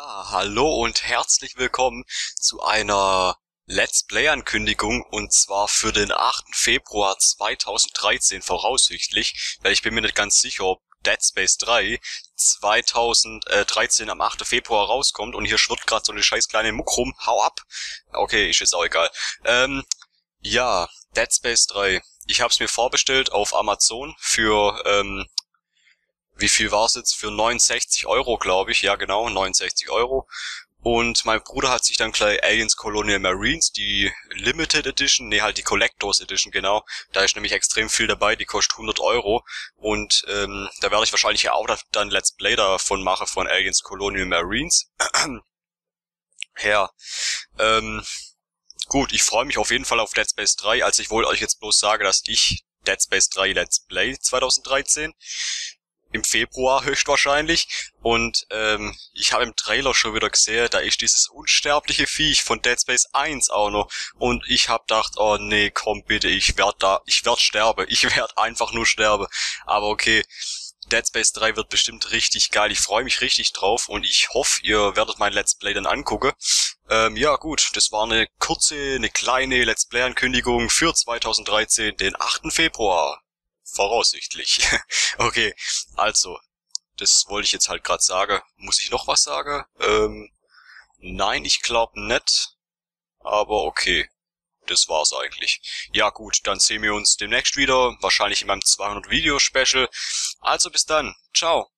Ja, hallo und herzlich willkommen zu einer Let's Play-Ankündigung und zwar für den 8. Februar 2013 voraussichtlich, weil ich bin mir nicht ganz sicher, ob Dead Space 3 2013 am 8. Februar rauskommt und hier schwirrt gerade so eine scheiß kleine Muck rum, hau ab! Okay, ist jetzt auch egal. Ja, Dead Space 3. Ich hab's mir vorbestellt auf Amazon für, wie viel war's jetzt? Für 69 €, glaube ich. Ja, genau, 69 €. Und mein Bruder hat sich dann gleich Aliens Colonial Marines, die Limited Edition, nee, halt die Collectors Edition, genau. Da ist nämlich extrem viel dabei, die kostet 100 €. Und da werde ich wahrscheinlich ja auch dann Let's Play davon machen, von Aliens Colonial Marines. Ja, gut, ich freue mich auf jeden Fall auf Dead Space 3, als ich wohl euch jetzt bloß sage, dass ich Dead Space 3 Let's Play 2013... im Februar höchstwahrscheinlich. Und ich habe im Trailer schon wieder gesehen, da ist dieses unsterbliche Viech von Dead Space 1 auch noch. Und ich habe gedacht, oh nee, komm bitte, ich werd einfach nur sterben. Aber okay, Dead Space 3 wird bestimmt richtig geil. Ich freue mich richtig drauf und ich hoffe, ihr werdet mein Let's Play dann angucken. Ja gut, das war eine kleine Let's Play Ankündigung für 2013, den 8. Februar. Voraussichtlich. Okay, also, das wollte ich jetzt halt gerade sagen. Muss ich noch was sagen? Nein, ich glaube nicht. Aber okay, das war's eigentlich. Ja gut, dann sehen wir uns demnächst wieder. Wahrscheinlich in meinem 200-Video-Special. Also bis dann. Ciao.